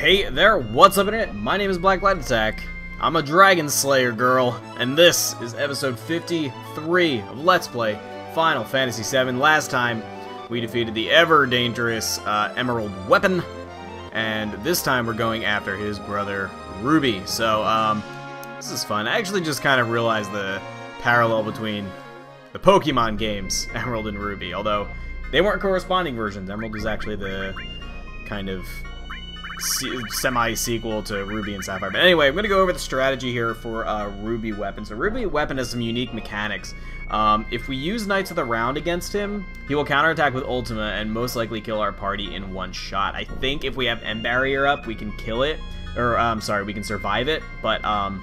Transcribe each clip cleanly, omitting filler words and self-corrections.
Hey there, what's up internet? My name is BlackLightAttack. I'm a Dragon Slayer girl, and this is episode 53 of Let's Play Final Fantasy VII. Last time, we defeated the ever-dangerous Emerald Weapon, and this time we're going after his brother, Ruby. So, this is fun. I actually just kind of realized the parallel between the Pokemon games, Emerald and Ruby, although they weren't corresponding versions. Emerald was actually the kind of semi-sequel to Ruby and Sapphire. But anyway, I'm going to go over the strategy here for Ruby Weapon. So Ruby Weapon has some unique mechanics. If we use Knights of the Round against him, he will counterattack with Ultima and most likely kill our party in one shot. I think if we have M Barrier up, we can kill it. Or, I'm sorry, we can survive it, but I'm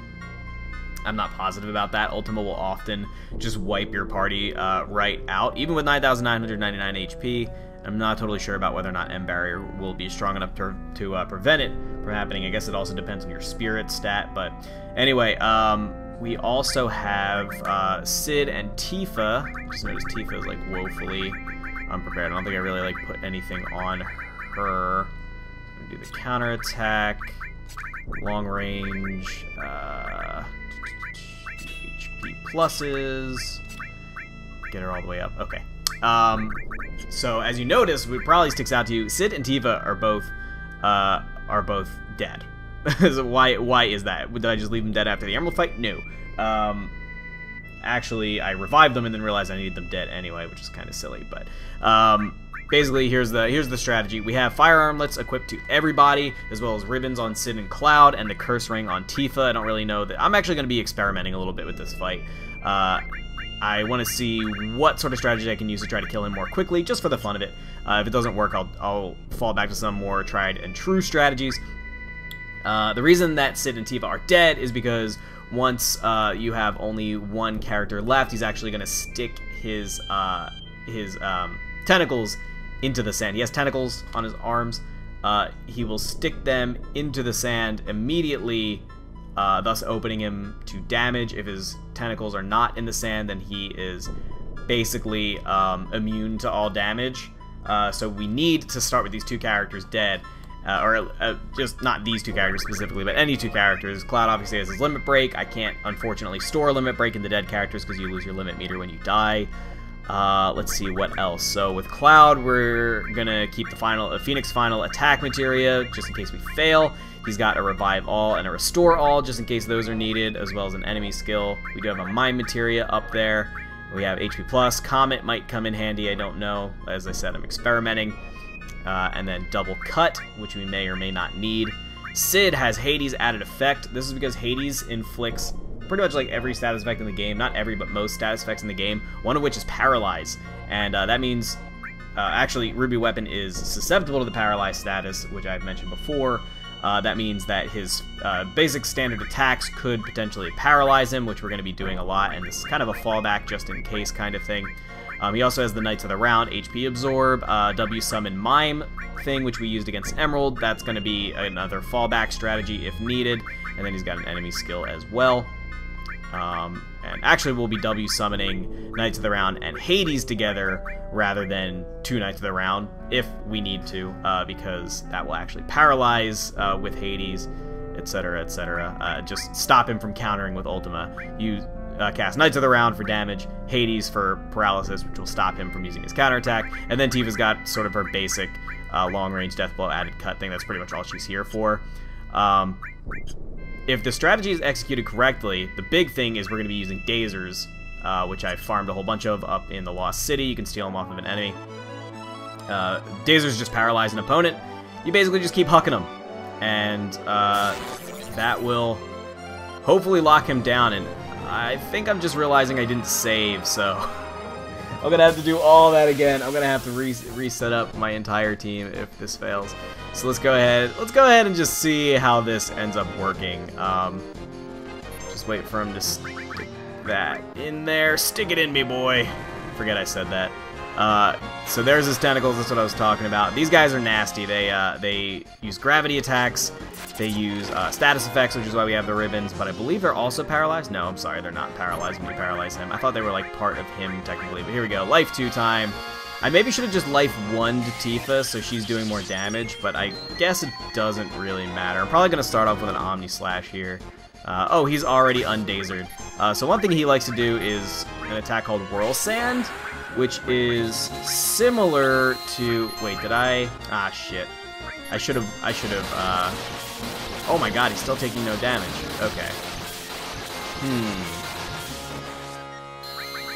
not positive about that. Ultima will often just wipe your party right out, even with 9,999 HP. I'm not totally sure about whether or not M Barrier will be strong enough to prevent it from happening. I guess it also depends on your spirit stat, but anyway, we also have Cid and Tifa. I just noticed Tifa is like woefully unprepared. I don't think I really like put anything on her. I'm gonna do the counterattack, long range, HP pluses, get her all the way up. Okay. So as you notice, it probably sticks out to you. Cid and Tifa are both dead. Why is that? Did I just leave them dead after the Emerald fight? No. Actually, I revived them and then realized I needed them dead anyway, which is kind of silly. But basically, here's the strategy. We have Firearmlets equipped to everybody, as well as Ribbons on Cid and Cloud, and the Curse Ring on Tifa. I don't really know that. I'm actually going to be experimenting a little bit with this fight. I want to see what sort of strategy I can use to try to kill him more quickly, just for the fun of it. If it doesn't work, I'll fall back to some more tried and true strategies. The reason that Cid and Tifa are dead is because once you have only one character left, he's actually going to stick his tentacles into the sand. He has tentacles on his arms. He will stick them into the sand immediately, thus opening him to damage. If his tentacles are not in the sand, then he is basically immune to all damage. So we need to start with these two characters dead, or just not these two characters specifically, but any two characters. Cloud obviously has his limit break. I can't, unfortunately, store limit break in the dead characters because you lose your limit meter when you die. Let's see what else. So with Cloud, we're gonna keep the Phoenix final attack materia just in case we fail. He's got a revive all and a restore all just in case those are needed, as well as an enemy skill. We do have a Mime materia up there. We have HP plus. Comet might come in handy. I don't know. As I said, I'm experimenting. And then double cut, which we may or may not need. Cid has Hades added effect. This is because Hades inflicts pretty much like every status effect in the game. Not every, but most status effects in the game. One of which is Paralyze. And that means, actually, Ruby Weapon is susceptible to the Paralyze status, which I've mentioned before. That means that his basic standard attacks could potentially paralyze him, which we're going to be doing a lot, and this is kind of a fallback just in case kind of thing. He also has the Knights of the Round, HP Absorb, W Summon Mime thing, which we used against Emerald. That's going to be another fallback strategy if needed, and then he's got an enemy skill as well. And actually we'll be W summoning Knights of the Round and Hades together rather than two Knights of the Round if we need to, because that will actually paralyze with Hades, etc., etc. Just stop him from countering with Ultima. You cast Knights of the Round for damage, Hades for paralysis, which will stop him from using his counterattack, and then Tifa's got sort of her basic long-range Deathblow added cut thing. That's pretty much all she's here for. If the strategy is executed correctly, the big thing is we're going to be using Dazers, which I farmed a whole bunch of up in the Lost City. You can steal them off of an enemy. Dazers just paralyze an opponent. You basically just keep hucking them, and that will hopefully lock him down. And I think I'm just realizing I didn't save, so I'm going to have to do all that again. I'm going to have to reset up my entire team if this fails. So let's go ahead and just see how this ends up working. Just wait for him to stick that in there. Stick it in me, boy. Forget I said that. So there's his tentacles. That's what I was talking about. These guys are nasty. They use gravity attacks. They use status effects, which is why we have the ribbons. But I believe they're also paralyzed. No, I'm sorry. They're not paralyzed when you paralyze him. I thought they were like part of him technically. But here we go. Life 2 time. I maybe should have just life 1'd Tifa so she's doing more damage, but I guess it doesn't really matter. I'm probably going to start off with an Omni Slash here. Oh, he's already undazered. So one thing he likes to do is an attack called Whirlsand, which is similar to... Wait, did I... Ah, shit. I should have... Oh my god, he's still taking no damage. Okay.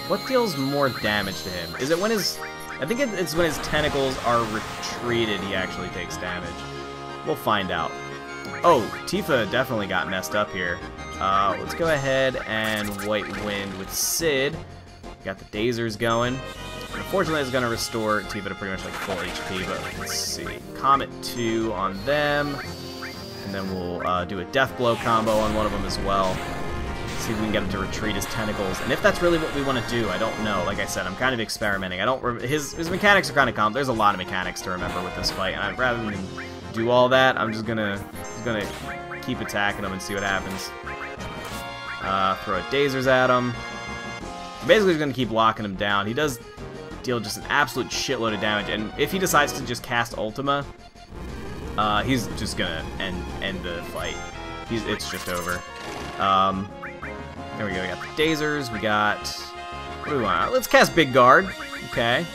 What deals more damage to him? Is it when his... I think it's when his tentacles are retreated he actually takes damage. We'll find out. Oh, Tifa definitely got messed up here. Let's go ahead and White Wind with Sid. Got the Dazers going. Unfortunately, it's going to restore Tifa to pretty much like full HP, but let's see. Comet 2 on them. And then we'll do a Deathblow combo on one of them as well. See if we can get him to retreat his tentacles. And if that's really what we want to do, I don't know. Like I said, I'm kind of experimenting. I don't... His mechanics are kind of complex. There's a lot of mechanics to remember with this fight. And I'd rather than do all that, I'm just gonna keep attacking him and see what happens. Throw a Dazers at him. Basically, he's gonna keep locking him down. He does deal just an absolute shitload of damage, and if he decides to just cast Ultima, he's just gonna end the fight. It's just over. There we go. We got the Dazers. We got... What do we want? Let's cast Big Guard. Okay.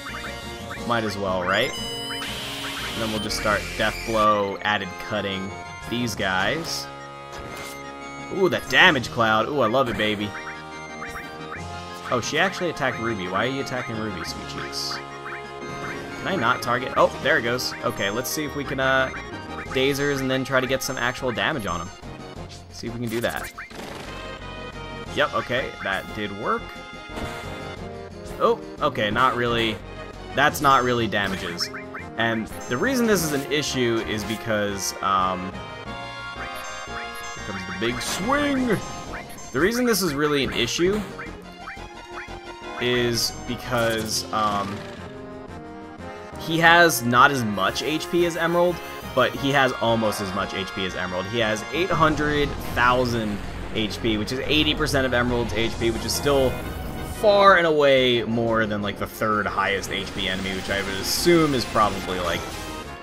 Might as well, right? And then we'll just start Deathblow, added cutting these guys. Ooh, that damage cloud. Ooh, I love it, baby. Oh, she actually attacked Ruby. Why are you attacking Ruby, sweet cheeks? Can I not target? Oh, there it goes. Okay, let's see if we can Dazers and then try to get some actual damage on him. See if we can do that. Yep, okay, that did work. Oh, okay, not really. That's not really damages. And the reason this is an issue is because, here comes the big swing! The reason this is really an issue is because, he has not as much HP as Emerald, but he has almost as much HP as Emerald. He has 800,000 HP, which is 80% of Emerald's HP, which is still far and away more than like the third highest HP enemy, which I would assume is probably like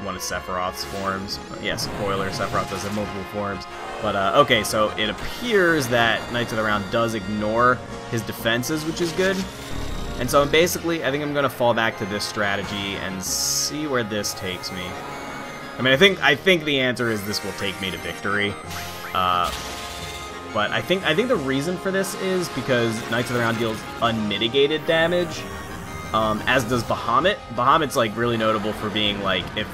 one of Sephiroth's forms. But yeah, spoiler, Sephiroth does have multiple forms. But okay, so it appears that Knights of the Round does ignore his defenses, which is good. And so basically, I think I'm gonna fall back to this strategy and see where this takes me. I mean, I think the answer is this will take me to victory. But I think the reason for this is because Knights of the Round deals unmitigated damage, as does Bahamut. Bahamut's like really notable for being like, if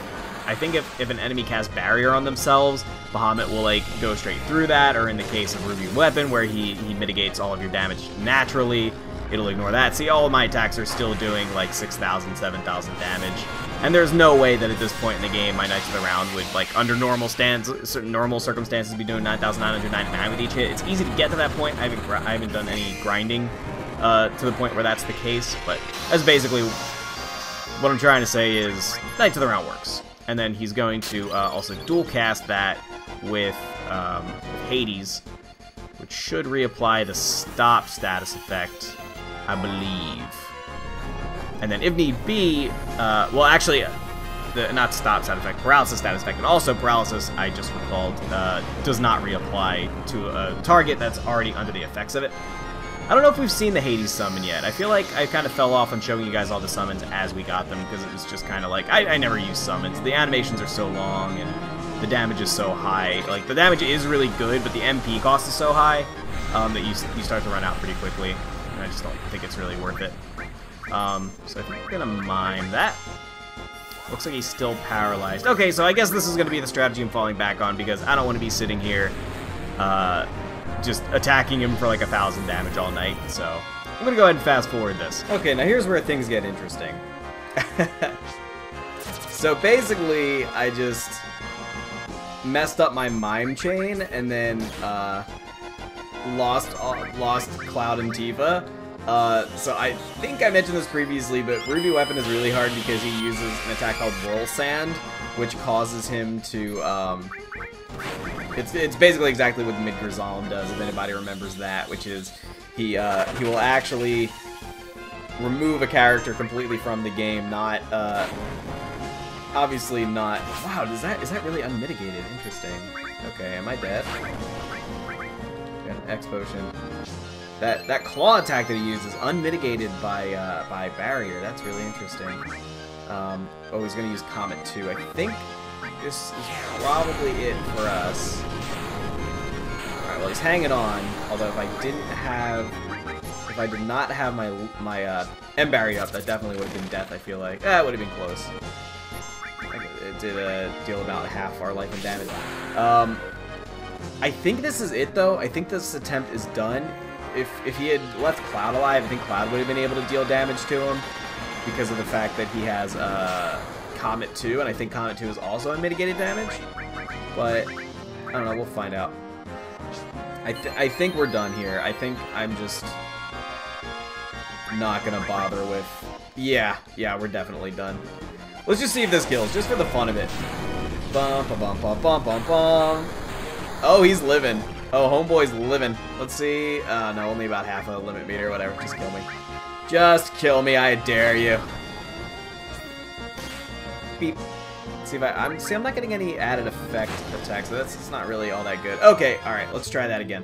an enemy casts Barrier on themselves, Bahamut will like go straight through that, or in the case of Ruby Weapon, where he mitigates all of your damage naturally, it'll ignore that. See, all of my attacks are still doing like 6,000, 7,000 damage. And there's no way that at this point in the game, my Knights of the Round would, like, under normal circumstances, be doing 9,999 with each hit. It's easy to get to that point. I haven't done any grinding to the point where that's the case, but that's basically what I'm trying to say is Knights of the Round works. And then he's going to also dual cast that with Hades, which should reapply the stop status effect, I believe. And then if need be, well actually, not stop side effect, paralysis status effect, but also paralysis, I just recalled, does not reapply to a target that's already under the effects of it. I don't know if we've seen the Hades summon yet. I feel like I kind of fell off on showing you guys all the summons as we got them, because it was just kind of like, I never use summons. The animations are so long, and the damage is so high. Like, the damage is really good, but the MP cost is so high that you start to run out pretty quickly, and I just don't think it's really worth it. So I think I'm gonna mime that. Looks like he's still paralyzed. Okay, so I guess this is gonna be the strategy I'm falling back on, because I don't want to be sitting here just attacking him for like 1,000 damage all night, so I'm gonna go ahead and fast forward this. Okay, now here's where things get interesting. So basically, I just messed up my mime chain, and then lost Cloud and Tifa. So I think I mentioned this previously, but Ruby Weapon is really hard because he uses an attack called Whirlsand, which causes him to, it's basically exactly what Mid-Grissom does, if anybody remembers that, which is he will actually remove a character completely from the game, not, obviously not. Wow, is that really unmitigated? Interesting. Okay, am I dead? Got an X potion. That claw attack that he used is unmitigated by barrier. That's really interesting. Oh, he's gonna use Comet too. I think this is probably it for us. All right, well, he's hanging on. Although if I didn't have, if I did not have my M Barrier up, that definitely would have been death. I feel like that would have been close. It did deal about half our life and damage. I think this is it though. I think this attempt is done. If he had left Cloud alive, I think Cloud would have been able to deal damage to him because of the fact that he has Comet 2, and I think Comet 2 is also unmitigated damage. But I don't know. We'll find out. I think we're done here. I think I'm just not gonna bother with. Yeah, we're definitely done. Let's just see if this kills, just for the fun of it. Bum bum bum bum bum bum bum. Oh, he's living. Oh, homeboy's living. Let's see. No, only about half a limit meter, whatever. Just kill me. Just kill me, I dare you. Beep. See if I'm not getting any added effect attacks, so that's not really all that good. Okay, alright, let's try that again.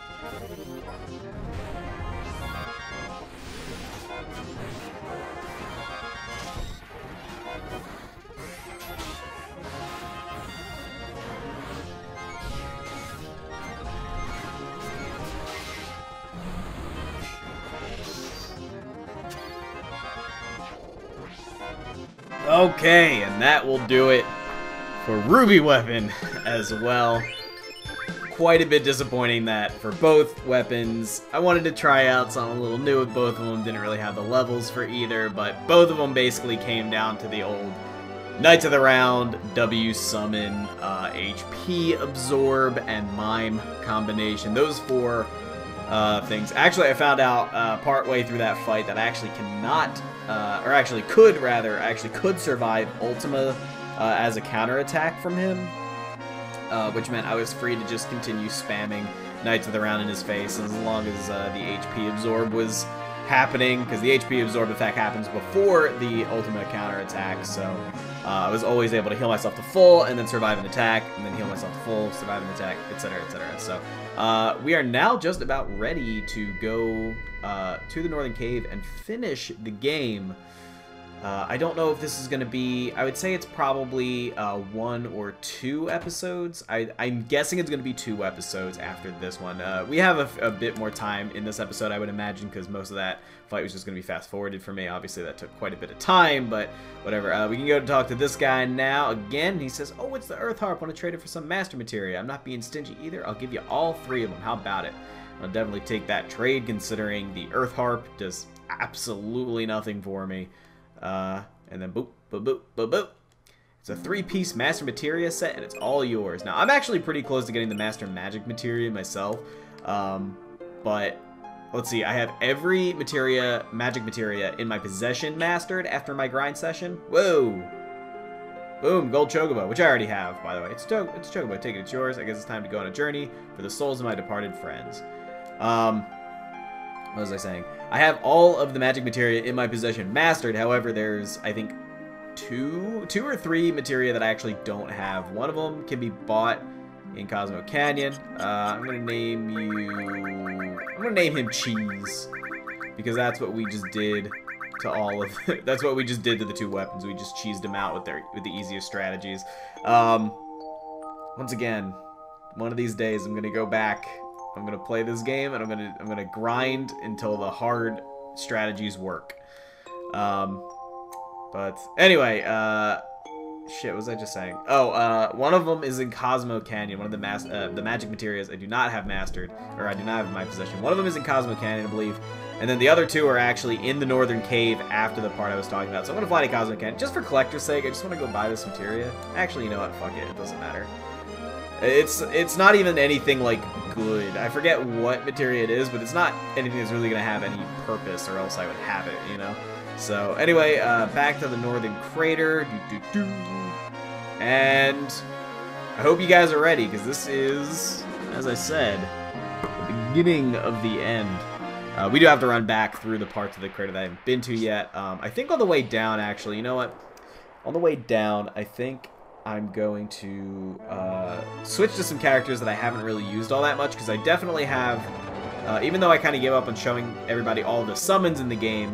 Okay, and that will do it for Ruby Weapon as well. Quite a bit disappointing that for both weapons. I wanted to try out something a little new with both of them. Didn't really have the levels for either, but both of them basically came down to the old Knights of the Round, W Summon, HP Absorb, and Mime combination. Those four things. Actually, I found out partway through that fight that I actually cannot... actually could survive Ultima as a counterattack from him, which meant I was free to just continue spamming Knights of the Round in his face as long as the HP Absorb was happening, because the HP Absorb effect happens before the Ultima counterattack, so I was always able to heal myself to full, and then survive an attack, and then heal myself to full, survive an attack, etc., etc. So we are now just about ready to go to the Northern Cave and finish the game. I don't know if this is going to be... I would say it's probably one or two episodes. I'm guessing it's going to be two episodes after this one. We have a bit more time in this episode, I would imagine, because most of that fight was just going to be fast-forwarded for me. Obviously, that took quite a bit of time, but whatever. We can go to talk to this guy now again. He says, oh, it's the Earth Harp. Want to trade it for some master material. I'm not being stingy either. I'll give you all three of them. How about it? I'll definitely take that trade, considering the Earth Harp does absolutely nothing for me. And then boop, boop, boop, boop, boop. It's a three-piece Master Materia set, and it's all yours. Now, I'm actually pretty close to getting the Master Magic Materia myself, but let's see. I have every Magic Materia in my possession mastered after my grind session. Whoa! Boom, Gold Chocobo, which I already have, by the way. It's Chocobo, take it, it's yours. I guess it's time to go on a journey for the souls of my departed friends. What was I saying? I have all of the magic materia in my possession mastered. However, there's, I think, two or three materia that I actually don't have. One of them can be bought in Cosmo Canyon. I'm gonna name him Cheese, because that's what we just did to all of. That's what we just did to the two weapons. We just cheesed them out with the easiest strategies. Once again, one of these days I'm gonna go back. I'm going to play this game, and I'm going to grind until the hard strategies work. But anyway, shit, what was I just saying? Oh, one of them is in Cosmo Canyon, one of the magic materials I do not have mastered, or I do not have in my possession. One of them is in Cosmo Canyon, I believe, and then the other two are actually in the Northern Cave after the part I was talking about. So I'm going to fly to Cosmo Canyon. Just for collector's sake, I just want to go buy this materia. Actually, you know what? Fuck it. It doesn't matter. It's not even anything, like, good. I forget what materia it is, but it's not anything that's really going to have any purpose, or else I would have it, you know? So, anyway, back to the Northern Crater. And I hope you guys are ready, because this is, as I said, the beginning of the end. We do have to run back through the parts of the crater that I haven't been to yet. I think on the way down, actually, you know what? On the way down, I think I'm going to switch to some characters that I haven't really used all that much, because I definitely have, even though I kind of gave up on showing everybody all the summons in the game,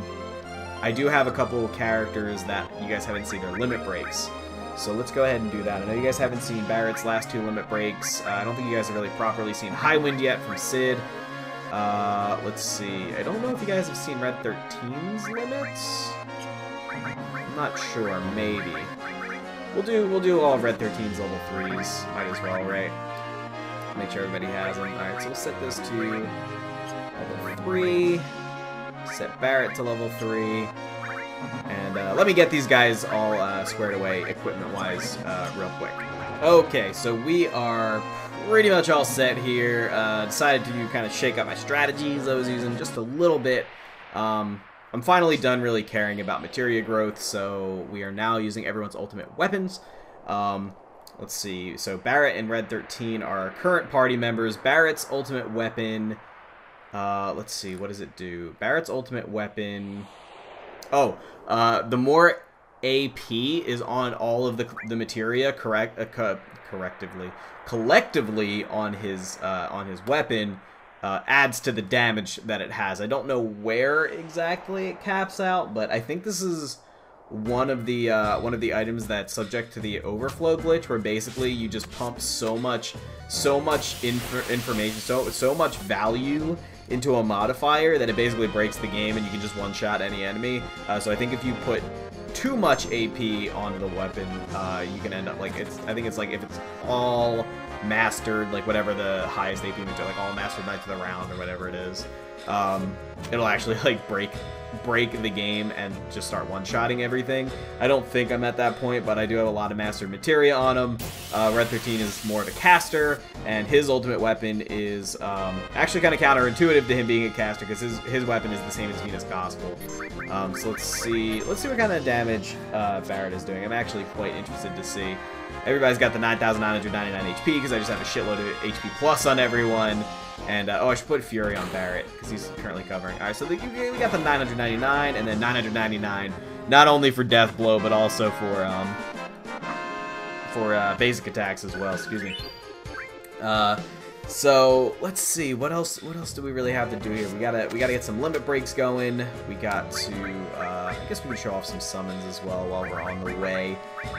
I do have a couple characters that you guys haven't seen their limit breaks. So let's go ahead and do that. I know you guys haven't seen Barrett's last two limit breaks. I don't think you guys have really properly seen High Wind yet from Sid. Let's see. I don't know if you guys have seen Red 13's limits. I'm not sure. Maybe. We'll do all of Red 13's level 3s. Might as well, right? Make sure everybody has them. Alright, so we'll set this to level 3. Set Barrett to level 3. And let me get these guys all squared away equipment-wise real quick. Okay, so we are pretty much all set here. Decided to kind of shake up my strategies I was using just a little bit. I'm finally done really caring about materia growth, so we are now using everyone's ultimate weapons. Let's see. So Barrett and Red 13 are our current party members. Barrett's ultimate weapon... let's see. What does it do? Barrett's ultimate weapon... Oh, the more AP is on all of the materia collectively on his weapon adds to the damage that it has. I don't know where exactly it caps out, but I think this is one of the items that's subject to the overflow glitch, where basically you just pump so much information, so much value into a modifier that it basically breaks the game and you can just one-shot any enemy. So I think if you put too much AP onto the weapon, you can end up like, I think it's like if it's all mastered, like whatever the highest AP means, like all mastered Knights of the Round or whatever it is, it'll actually like break the game and just start one-shotting everything. I don't think I'm at that point, but I do have a lot of mastered materia on him. Red 13 is more of a caster, and his ultimate weapon is actually kind of counterintuitive to him being a caster, because his weapon is the same as Venus Gospel. So let's see what kind of damage Barrett is doing. I'm actually quite interested to see. Everybody's got the 9,999 HP because I just have a shitload of HP plus on everyone. And, oh, I should put Fury on Barrett, because he's currently covering. Alright, so we got the 999, and then 999, not only for Deathblow, but also for basic attacks as well, excuse me. So, let's see, what else do we really have to do here? We gotta get some limit breaks going, we got to, I guess we can show off some summons as well while we're on the way.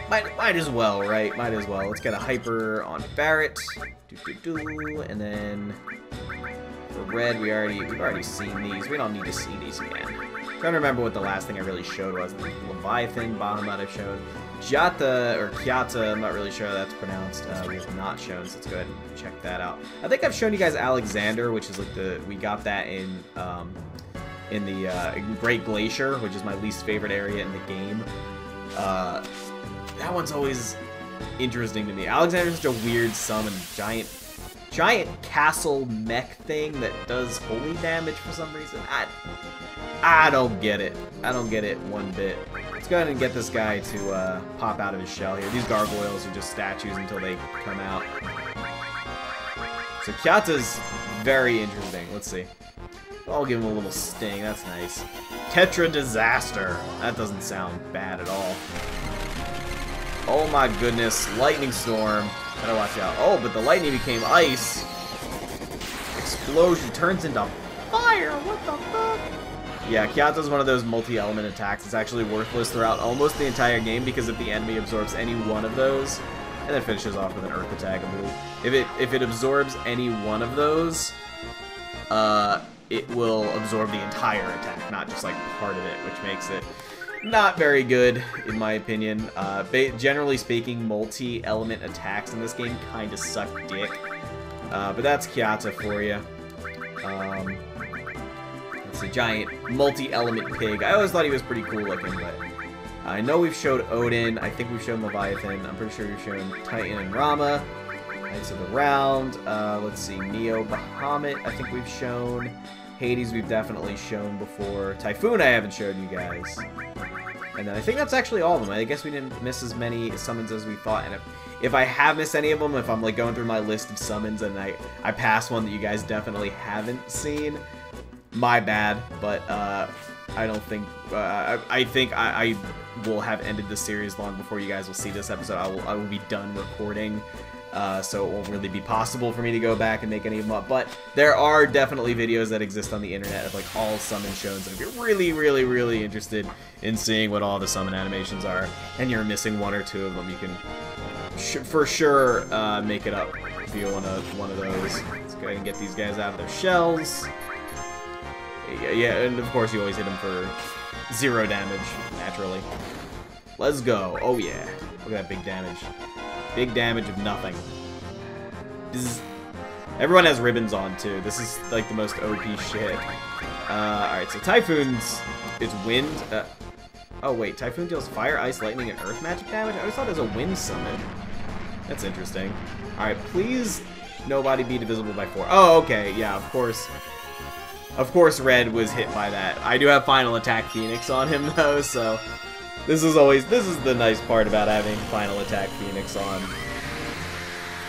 Might as well, right? Might as well. Let's get a hyper on Barrett, and then... For Red, we've already seen these. We don't need to see these again. I'm trying to remember what the last thing I really showed was. The Leviathan, Bahamut I've shown. Kjata, or Kjata, I'm not really sure how that's pronounced. We have not shown, so let's go ahead and check that out. I think I've shown you guys Alexander, which is like the, we got that in the Great Glacier, which is my least favorite area in the game. That one's always interesting to me. Alexander's such a weird summon, giant castle mech thing that does holy damage for some reason. I don't get it. I don't get it one bit. Let's go ahead and get this guy to pop out of his shell here. These gargoyles are just statues until they come out. So Kjata's very interesting. Let's see. I'll give him a little sting. That's nice. Tetra Disaster. That doesn't sound bad at all. Oh my goodness. Lightning Storm. Gotta watch out. Oh, but the lightning became ice. Explosion turns into fire. What the fuck? Yeah, Kjata's one of those multi-element attacks. It's actually worthless throughout almost the entire game, because if the enemy absorbs any one of those, and then finishes off with an earth attack, I believe. If it absorbs any one of those, it will absorb the entire attack, not just like part of it, which makes it not very good, in my opinion. Generally speaking, multi-element attacks in this game kind of suck dick. But that's Kjata for you. It's a giant multi-element pig. I always thought he was pretty cool looking, but... I know we've showed Odin. I think we've shown Leviathan. I'm pretty sure we've shown Titan and Rama. Knights of the Round. Let's see. Neo Bahamut, I think we've shown. Hades we've definitely shown before. Typhoon I haven't showed you guys. And then I think that's actually all of them. I guess we didn't miss as many summons as we thought. And if I have missed any of them, if I'm like going through my list of summons and I pass one that you guys definitely haven't seen, My bad, but I don't think... I think I will have ended this series long before you guys will see this episode. I will be done recording, so it won't really be possible for me to go back and make any of them up. But there are definitely videos that exist on the internet of like all summon shows. And if you're really, really, really interested in seeing what all the summon animations are, and you're missing one or two of them, you can for sure make it up via one of those. Let's go ahead and get these guys out of their shells. Yeah, and of course you always hit them for 0 damage, naturally. Let's go. Oh yeah. Look at that big damage. Big damage of nothing. This is... Everyone has ribbons on, too. This is, like, the most OP shit. Alright, so Typhoon's... It's wind. Oh, wait. Typhoon deals fire, ice, lightning, and earth magic damage? I always thought it was a wind summon. That's interesting. Alright, please nobody be divisible by 4. Oh, okay. Yeah, of course. Of course Red was hit by that. I do have Final Attack Phoenix on him though, so this is the nice part about having Final Attack Phoenix on.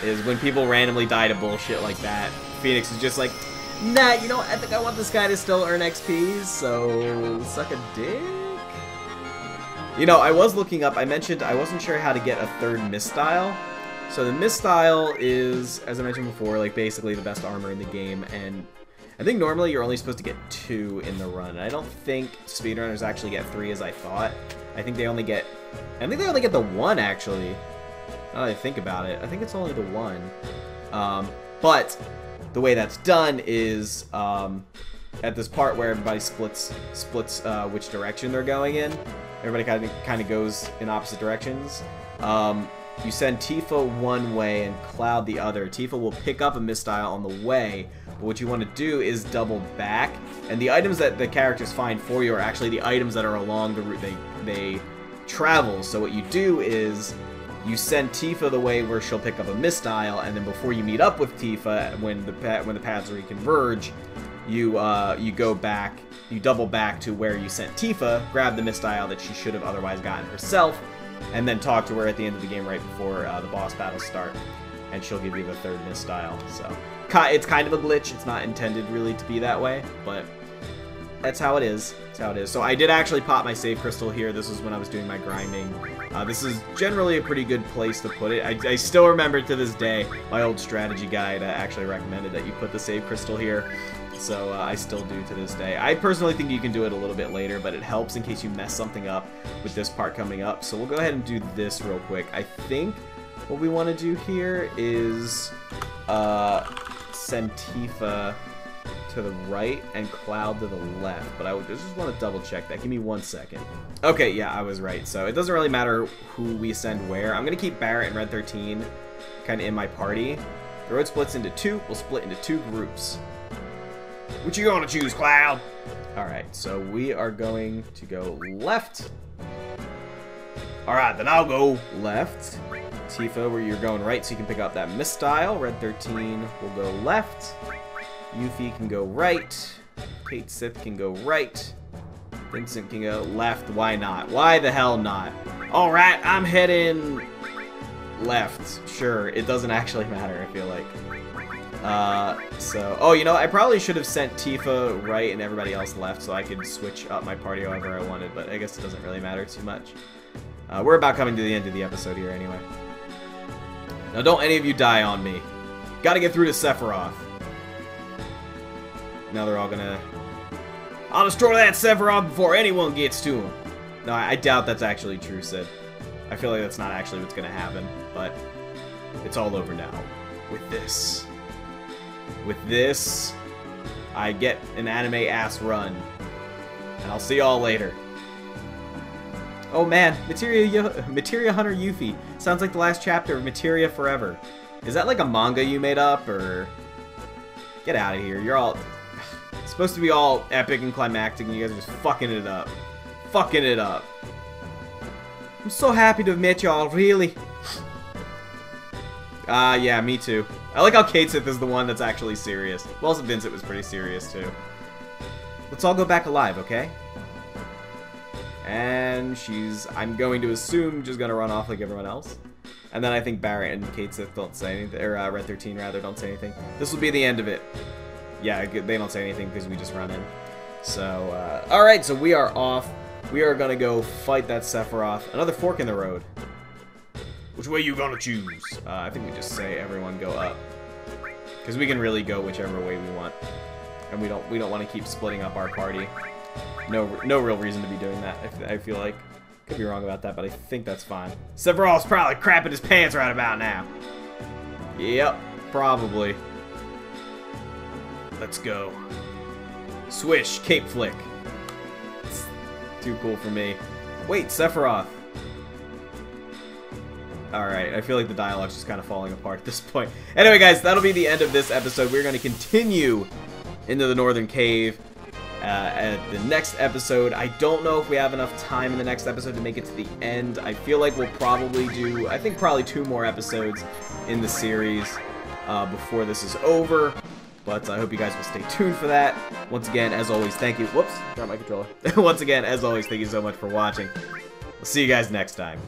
Is when people randomly die to bullshit like that, Phoenix is just like, nah, you know what? I think I want this guy to still earn XP, so suck a dick. You know, I was looking up, I mentioned I wasn't sure how to get a third Mystile. So the Mystile is, as I mentioned before, like basically the best armor in the game, and I think normally you're only supposed to get 2 in the run. And I don't think speedrunners actually get 3 as I thought. I think they only get... I think they only get the 1, actually. Now that I think about it, I think it's only the 1. But the way that's done is at this part where everybody splits which direction they're going in. Everybody kind of goes in opposite directions. You send Tifa one way and Cloud the other. Tifa will pick up a Mystile on the way, but what you want to do is double back, and the items that the characters find for you are actually the items that are along the route they travel. So what you do is you send Tifa the way where she'll pick up a Mystile, and then before you meet up with Tifa, when the paths reconverge, you go back, you double back to where you sent Tifa, grab the Mystile that she should have otherwise gotten herself, and then talk to her at the end of the game right before the boss battles start, and she'll give you the third Mystile. So it's kind of a glitch. It's not intended really to be that way, but that's how it is. That's how it is. So I did actually pop my save crystal here. This was when I was doing my grinding. This is generally a pretty good place to put it. I still remember to this day, my old strategy guide actually recommended that you put the save crystal here. So I still do to this day. I personally think you can do it a little bit later, but it helps in case you mess something up with this part coming up. So we'll go ahead and do this real quick. I think what we want to do here is send Tifa to the right and Cloud to the left, but I just want to double check that. Give me 1 second. Okay, yeah, I was right. So it doesn't really matter who we send where. I'm going to keep Barret and Red 13 kind of in my party. The road splits into 2. We'll split into 2 groups. What you gonna choose, Cloud? Alright, so we are going to go left. Alright, then I'll go left. Tifa, where you're going right, so you can pick up that Mystile. Red 13 will go left. Yuffie can go right. Cait Sith can go right. Vincent can go left. Why not? Why the hell not? Alright, I'm heading left. Sure, it doesn't actually matter, I feel like. So, oh, you know, I probably should have sent Tifa right and everybody else left so I could switch up my party however I wanted, but I guess it doesn't really matter too much. We're about coming to the end of the episode here anyway. Now, don't any of you die on me. Gotta get through to Sephiroth. Now they're all gonna... I'll destroy that Sephiroth before anyone gets to him! No, I doubt that's actually true, Sid. I feel like that's not actually what's gonna happen, but it's all over now with this. With this, I get an anime-ass run. And I'll see y'all later. Oh man, Materia Hunter Yuffie. Sounds like the last chapter of Materia Forever. Is that like a manga you made up, or...? Get out of here, you're all... It's supposed to be all epic and climactic, and you guys are just fucking it up. Fucking it up. I'm so happy to have met y'all, really. Yeah, me too. I like how Cait Sith is the one that's actually serious. Well, also Vincent was pretty serious, too. Let's all go back alive, okay? And she's, I'm going to assume, just gonna run off like everyone else. And then I think Barret and Cait Sith don't say anything, or Red 13, rather, don't say anything. This will be the end of it. yeah, they don't say anything because we just run in. So, alright, so we are off. We are gonna go fight that Sephiroth. Another fork in the road. Which way you gonna choose? I think we just say everyone go up. Because we can really go whichever way we want. And we don't want to keep splitting up our party. No real reason to be doing that, I feel like. Could be wrong about that, but I think that's fine. Sephiroth's probably crapping his pants right about now. Yep, probably. Let's go. Swish, cape flick. It's too cool for me. Wait, Sephiroth. Alright, I feel like the dialogue's just kind of falling apart at this point. Anyway, guys, that'll be the end of this episode. We're going to continue into the Northern Cave at the next episode. I don't know if we have enough time in the next episode to make it to the end. I feel like we'll probably do, I think probably 2 more episodes in the series before this is over. But I hope you guys will stay tuned for that. Once again, as always, thank you. Whoops, got my controller. Once again, as always, thank you so much for watching. We'll see you guys next time.